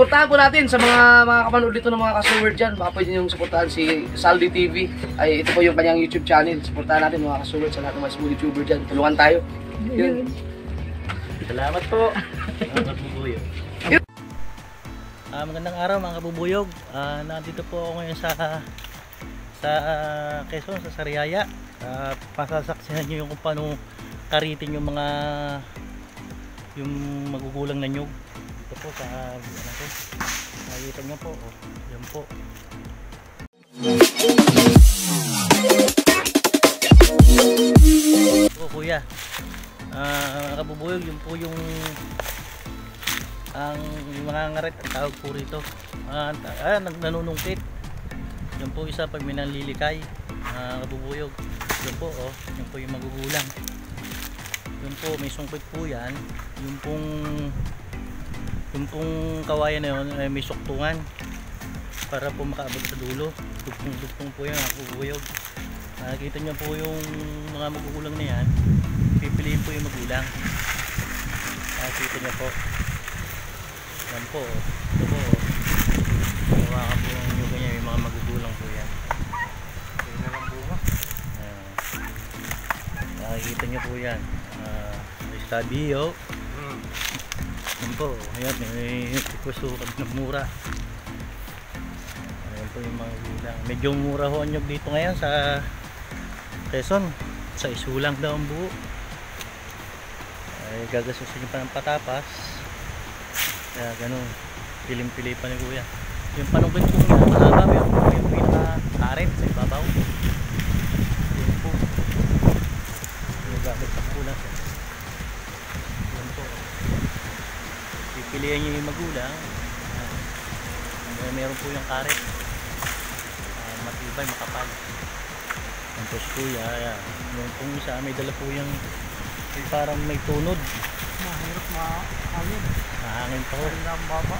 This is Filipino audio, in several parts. Suportahan po natin sa mga kapanood dito ng mga ka-Suwer dyan. Baka pwede niyong suportahan si Zaldy TV. Ay, ito po yung kanyang YouTube channel. Suportahan natin mga ka-Suwer sa lahat ng mga small YouTuber dyan. Tulungan tayo. Yun. Salamat po. Kabubuyog. Magandang araw mga Kabubuyog. Nandito po ako ngayon sa Quezon, sa Sariaya. Pasasaksihan nyo yung kung paano kariting yung mga magugulang na nyug. Ito po sa nakita nyo po, oh, yan po. O kuya, Kabubuyog, yun po yung mga ngaret, ang tawag po rito, nanunungkit. Yan po isa pag minanlilikay, Kabubuyog. Yan po, oh, yan po yung magugulang. Yun po, may sungkit po yan. Yung pong kawayan na yun, may suktungan para po makaabot sa dulo. Dugtong po yun, Kabubuyog. Nakikita nyo po yung mga magugulang na yan. Pipiliin po yung magulang. Nakikita nyo po. Yan po, ito po. Hawakan po nyo ganyan, yung mga magugulang po yan. Yan na lang po ba? Nakikita nyo po yan. May study, oh. Ayan po, ayan, may kusukan ng mura. Ayan po yung mga gulang. Medyo mura ho ang nyog dito ngayon sa Quezon. Sa isulang daw ang buo. Ay, gagasusin nyo pa ng patapas. Kaya ganun, pilim-pili pa ni kuya. Yung panungkit po na mahaba, yung pinaka-aret sa ibabaw. Ayan po. Yung gamit sa kulang siya. Pilihan nyo yung magulang. Meron po yung karet, matibay, makapal. Ang tos po yan. Yung pong isa, may dala po yung parang may tunod. Mahirap mahangin. Mahangin po. Ang baba.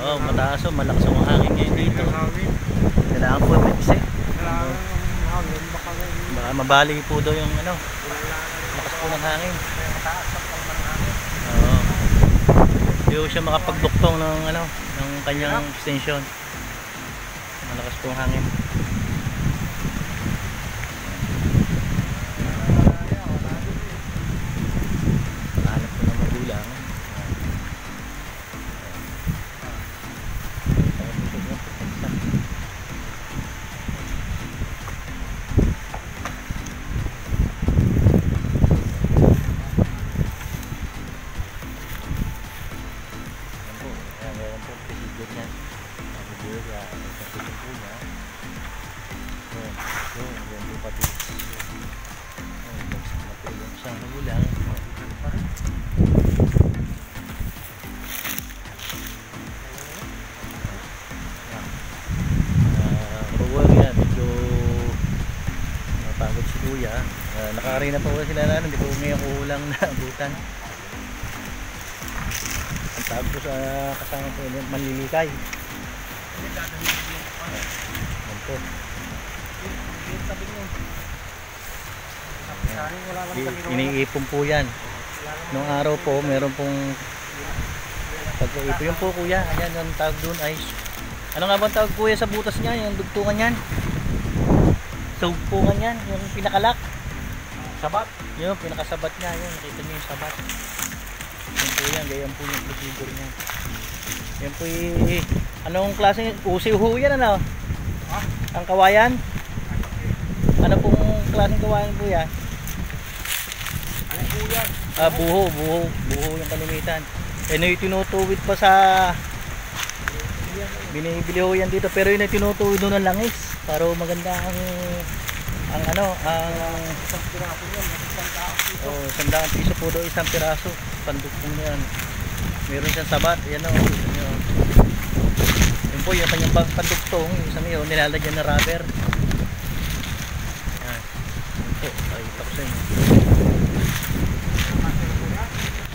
Oo, mataas o. Malakas ang hangin ngayon dito. Kailangan po yung mix eh. Baka mabali po daw yung ano. Lakas po ng hangin. Oo. Hindi po siya makapagduktong ng ano, ng kanyang extension. Malakas po ang hangin. Mahanap po ng magulang. Nakaari na po sila na, hindi po may kulang na abutan. Ang tawag po sa kasama po yun, manlilikay. Ayan po. Iniipon po yan. Noong araw po, meron pong pagkaipo. Yun po kuya, ayan ang tawag doon ay. Ano nga ba ang tawag kuya sa butas niya, yung dugtungan yan? Sugpungan yan, yung pinakalak. Sabat, yun, pinakasabat niya, yun, nakita niyo yung sabat. Yan po yan, ganyan po yung procedure niya. Yan po yung, anong klase niya, usiho yan ano? Ah? Ang kawayan? Ano pong klaseng kawayan po yan? Ano po yan? Buho yung kalimitan. Ano yung tinutuwid pa sa, binibili ho yan dito, pero yun yung tinutuwid doon ng langis. Para maganda ang ano, ang isang piraso yun, ₱100 po doon, isang piraso, pandukong yan. Meron siyang sabat, yan o, yun po, yung kanyang panduktong, yung isang yun, nilalagyan ng rubber. Yan, yun po, ay, tapos yun.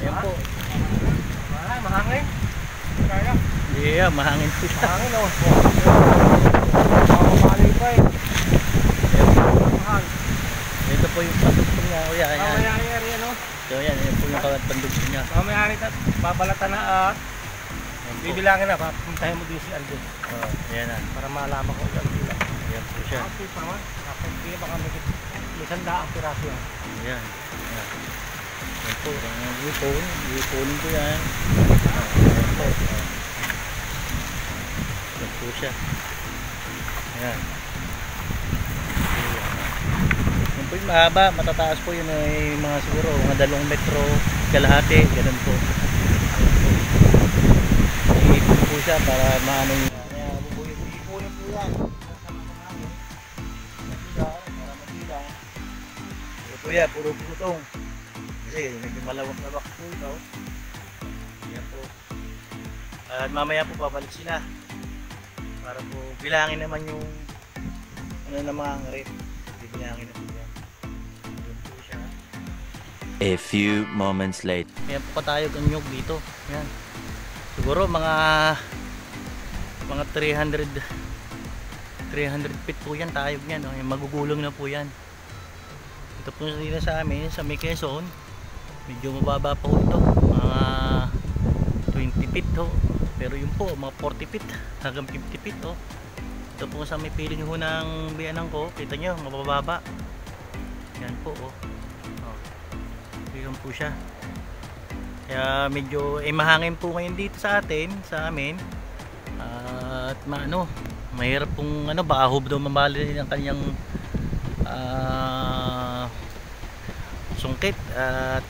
Ayan po. Mahangin? Kaya? Yeah, mahangin po siya. Mahangin o. Makamalay pa eh. Ito po yung patutok niya. Ayan, ayan. Ayan po yung kalad bandog niya. Mamaya nito, babalatan na bibilangin na, papuntahin mo din si Aldo. Ayan na. Para maalaman ko yung bilang. Ayan po siya. Okay pa naman. Hindi baka may isang daang piraso yan. Ayan. Ayan po. Ipon. Iponin ko yan. Ayan po. Ayan po siya. Ayan. Yan po yung mahaba, matataas po yun ay mga siguro mga 2 metro kalahati, ganun po. Iipon po siya para maano yun. Iponin po yan. Para matilang. Ito po yan, puro putong. Kasi medyo malawak-lawak po ito. Yan po. At mamaya po babalik sila. Para po bilangin naman yung ano na mga angrip. Bilangin naman yan. Doon po siya. A few moments later. Ayan po patayog ang nyog dito. Ayan. Siguro mga 300 feet po yan tayog yan. Ayan, magugulong na po yan. Ito po dito sa amin sa may Quezon. Medyo mababa po ito. Mga 20 feet ho. Pero yun po, mga 40 feet hanggang 50 feet oh. Ito po sa may piling ho ng biyanang ko. Kita nyo, mabababa. Yan po oh. Yun po siya. Kaya medyo mahangin po ngayon dito sa atin, sa amin. At maano, mahirap pong ano, bahob daw mamali ng kanyang sungkit. At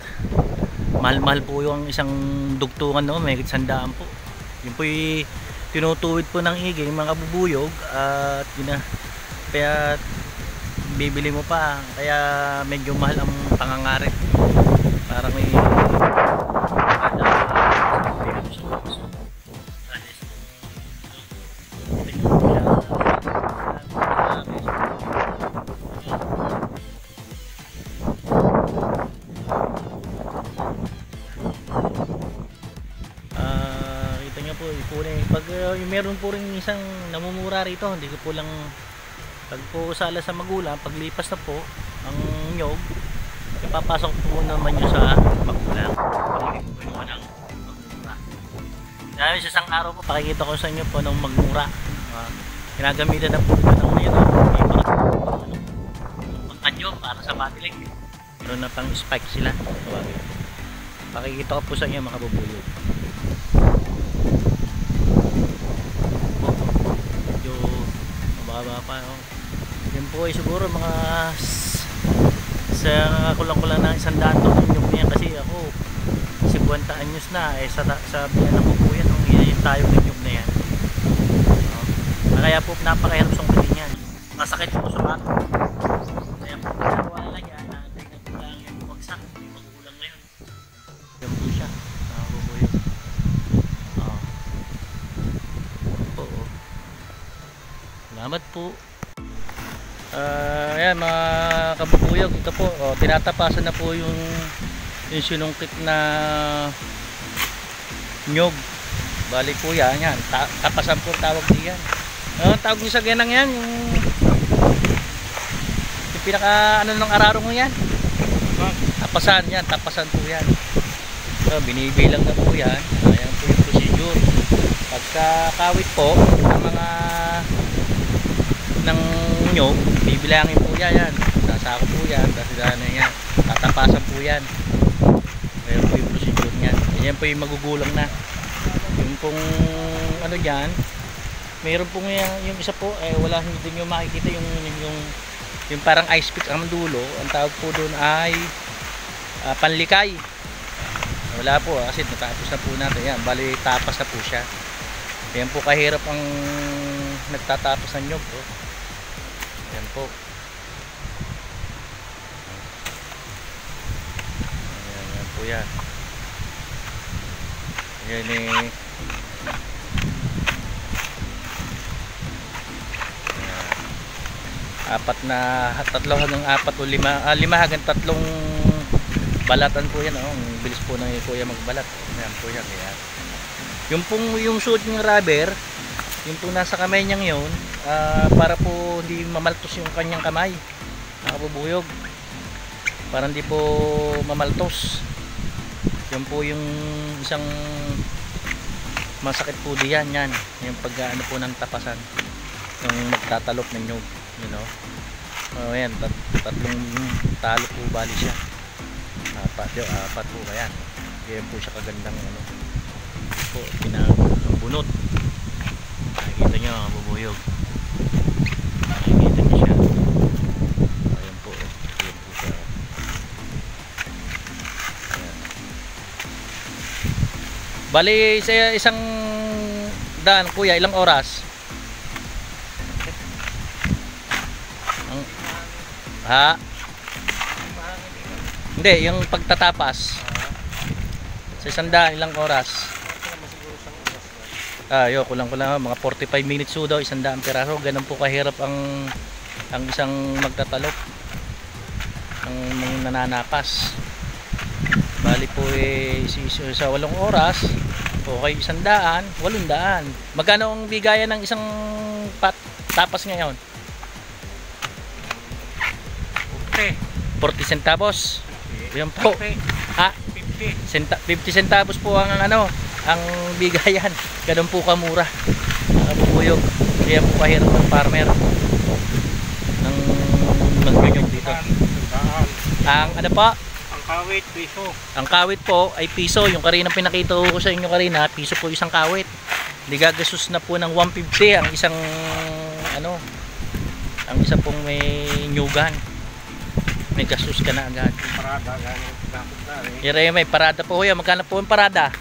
mahal-mahal po yung isang dugtungan no, may 100 po. Yun po yung tinutuwid po ng higay mga kabubuyog at yun na, kaya bibili mo pa kaya medyo mahal ang pangangarit para may meron po rin isang namumura rito, hindi ko po lang pag po sala sa magulang, paglipas na po ang nyog, ipapasok po naman nyo sa magulang. Pagiging po nyo ng magmura. Dahil sa isang araw po, pakikita ko sa inyo po ng magmura. Ginagamitan na po ito ng mayroon. May pagkadyo para sa batilig. Meron na pang spike sila. Pakikita ko po sa inyo mga kabubuyog. Pa, oh. Yan po ay siguro mga sa kulang-kulang ng 100 to ang nyog niya kasi ako 50 anyos na eh, sa biyan ako po yan ang tayo ng nyog na yan kaya po napakahirap sungkitin yan, masakit po sa bato kaya po kasawala yan naantay na po lang yung bagsak magulang ngayon yan po siya nakakabubuyo salamat po. Ayan mga kabubuyog, ito po oh, tinatapasan na po yung sinungkit na nyog. Bali po yan, yan. Tapasan po tawag niyan. Ano tawag niyo sa ganang yan? Yung pinaka ano ng araro mo yan? Tapasan yan, tapasan po yan. So, binibilang na po yan. Ayan po yung procedure. Pagkakawit po ng mga ng nyog, bibilangin po yan, sasako po yan, tatapasan po yan. Mayroon po yung procedure niyan. Yan po yung magugulang na. Yung pong ano dyan, mayroon pong yung isa po, eh, wala hindi nyo makikita yung parang ice pick ang dulo, ang tawag po doon ay panlikay. Wala po kasi natapos na po natin. Yan, bali tapas na po siya. Yan po kahirap ang nagtatapos ng nyog po. Ayan po. Ayan, ayan po yan. Ayan eh. Ayan. 4 na 3 hanggang 4 o 5 hanggang 3 balatan po yan. Oh. Ang bilis po ng kuya magbalat. Ayan po yan. Ayan. Yung pong yung suot ng rubber, yung po nasa kamay niyang yun, para po hindi mamaltos yung kanyang kamay nakabubuyog, para hindi po mamaltos. Yan po yung isang masakit po diyan yan. Yung pag-ano po ng tapasan. Yung magtatalok ng nyug, you know. Oh, ayan, tatlong talo po bali siya. Apat po ayan. Yan po siya kagandang ano. Po pinabunot. Nakikita niyo kabubuyog. Nakikita niyo siya. Ayan po. Ayan po siya. Ayan. Bali isang daan kuya, ilang oras? Ha? Hindi, yung pagtatapas. Sa isandaan, ilang oras? Ayo, kulang-kulang mga 45 minutes po daw, isandaang piraso. Ganun po kahirap ang isang magtatalok. Ang nananapas. Bali po sa 8 oras, okay, 100, 800. Magkano ang bigaya ng isang tapas ngayon? 40 centavos. Ayan po. 50 centavos po ang ano, ang bigayan. Ganun po kamura. Kabubuyog. Kaya po kahirap ng farmer ng magnyog dito. Ang ano po? Ang kawit piso. Ang kawit po ay piso. Yung karinang pinakita ko sa inyo karina, piso po isang kawit. Hindi gagastos na po ng 150 ang isang ano, ang isa pong may nyugan. May gastos ka na agad. Parada, eh. May parada po kuya. Magkano po yung parada?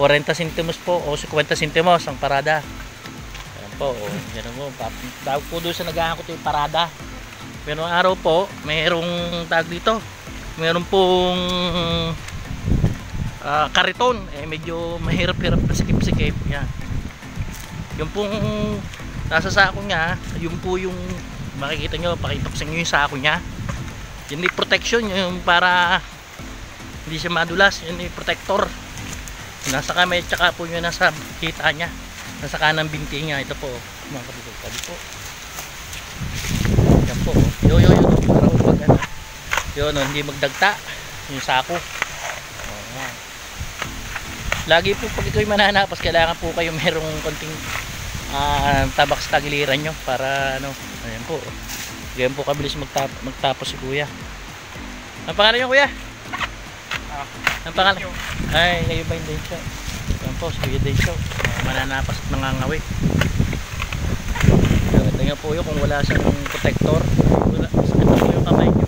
40 centimos po. O 50 centimos ang parada. Ayan po. O, ganun po. Tawag po doon sa nag-aangkot yung parada. Pero araw po, mayroong tag dito. Mayroon pong kariton. Eh, medyo mahirap-hirap na sikip-sikip. Yan. Yung pong nasa sako niya, yung po yung makikita nyo, pakitoksin nyo yung sako niya. Yun yung protection, yung para hindi siya madulas, yun yung protector. Nasa kamay, tsaka po yun nasa kita niya, nasa kanang binti niya. Ito po, mga kabubuyog po. Yan po, yun, para upag ano. Yun, hindi magdagta, yung sako. Ayan. Lagi po pag ito'y mananapas, kailangan po kayo merong konting tabak sa tagiliran nyo para ano, ayan po. Ganyan po kabilis magtapos si kuya. Ang pangalan nyo kuya? Ang pangalan? Ay, kayo ba yung day show? Ayan po, sige day show. Mananapas at nangangawi. Ito nyo po yun, kung wala sa protector, sakit po yung kamay nyo.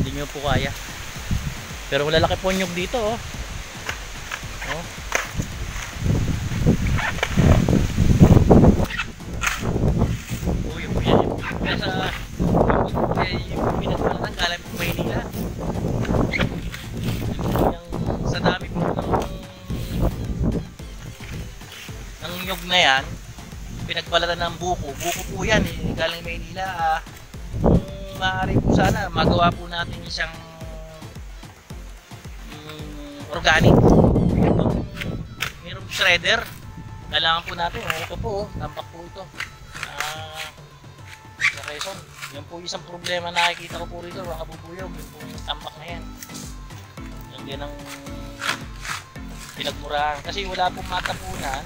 Hindi nyo po kaya. Pero malalaki po nyog dito oh. Oh. Yan, pinagbalatan ng buko po yan eh, galing Maynila. Kung maaari po sana magawa po natin isang organic, mayroong shredder, kailangan po natin. Ito po, tampak po ito sa Quezon. Yan po isang problema na nakikita ko po rito, mga kabubuyog, yung po yung tampak na yan. Yan ang pinagmurahan kasi wala pong matapunan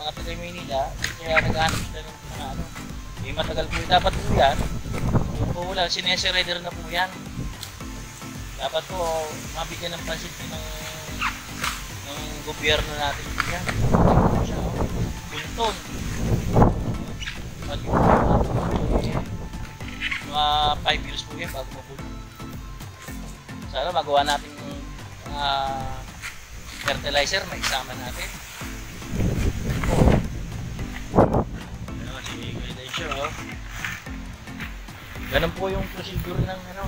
mga taga Maynila, kaya nag-aanap sila ng mga ano. Eh, matagal po yun. Dapat po yan, yung po wala, sinesirider na po yan. Dapat po, mabigyan ng pansin ng gobyerno natin po yan. Bulton. Mga 5 years po yan, bago mabulton. Sana magawa natin yung fertilizer, maisama natin. Ganun po yung procedure ng ano,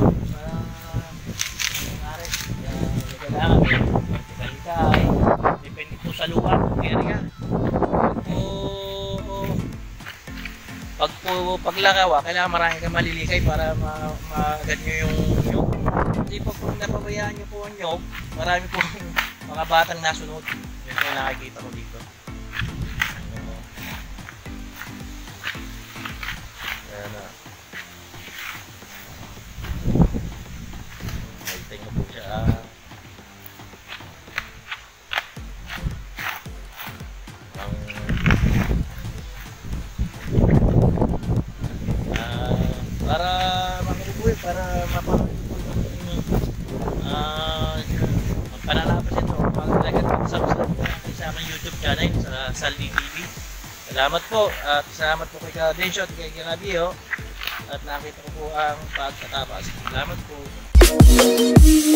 ares, kailangan vertikalitay, depende po sa lugar, area. Pag lakawa, kailangan marami kang malilikay para maagad nyo yung nyog. Kasi pag napabayaan nyo po ang nyog, marami po mga batang nasunod. Yan yung nakikita ko dito. para mapanood po yung panalabas ito. Mag-like at mag-subscribe sa aking YouTube channel sa Zaldy TV. Salamat po at salamat po kay Kadensyo at kay Kabubuyog at nakita ko po ang pagkatapos. Salamat po.